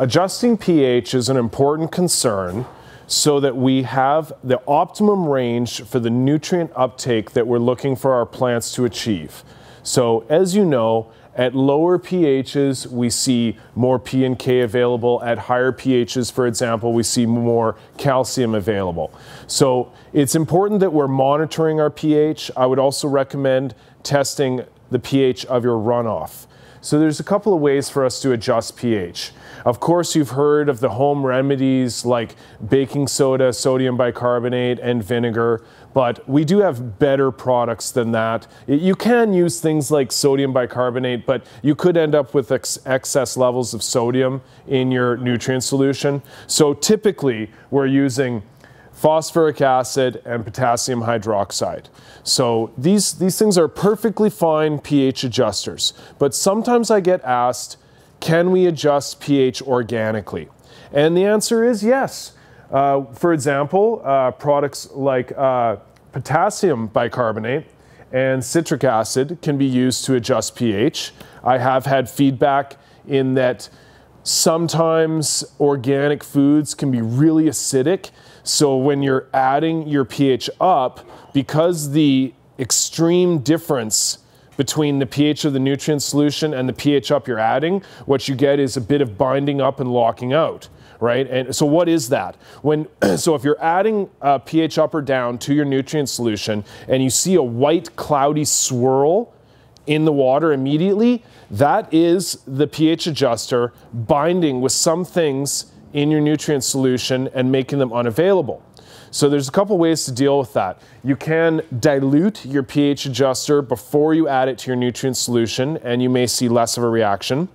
Adjusting pH is an important concern so that we have the optimum range for the nutrient uptake that we're looking for our plants to achieve. So as you know, at lower pHs, we see more P and K available. At higher pHs, for example, we see more calcium available. So it's important that we're monitoring our pH. I would also recommend testing the pH of your runoff. So there's a couple of ways for us to adjust pH. Of course, you've heard of the home remedies like baking soda, sodium bicarbonate, and vinegar, but we do have better products than that. You can use things like sodium bicarbonate, but you could end up with excess levels of sodium in your nutrient solution. So typically, we're using phosphoric acid and potassium hydroxide. So these things are perfectly fine pH adjusters, but sometimes I get asked, can we adjust pH organically? And the answer is yes. For example, products like potassium bicarbonate and citric acid can be used to adjust pH. I have had feedback in that sometimes organic foods can be really acidic. So when you're adding your pH up, because the extreme difference between the pH of the nutrient solution and the pH up you're adding, what you get is a bit of binding up and locking out, right? And so what is that? So if you're adding pH up or down to your nutrient solution and you see a white cloudy swirl in the water immediately, that is the pH adjuster binding with some things in your nutrient solution and making them unavailable. So there's a couple ways to deal with that. You can dilute your pH adjuster before you add it to your nutrient solution, and you may see less of a reaction.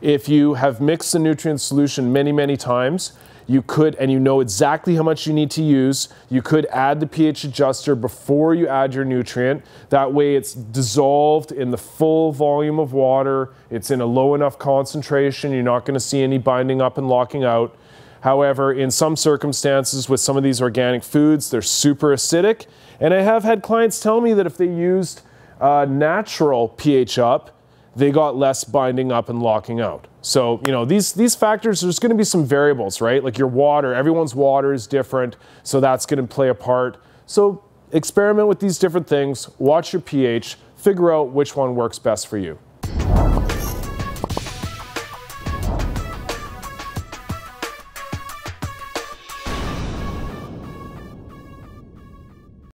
If you have mixed the nutrient solution many, many times, you could, and you know exactly how much you need to use, you could add the pH adjuster before you add your nutrient. That way it's dissolved in the full volume of water, it's in a low enough concentration, you're not going to see any binding up and locking out. However, in some circumstances with some of these organic foods, they're super acidic, and I have had clients tell me that if they used natural pH up, they got less binding up and locking out. So, you know, these factors, there's going to be some variables, right? Like your water, everyone's water is different, so that's going to play a part. So experiment with these different things, watch your pH, figure out which one works best for you.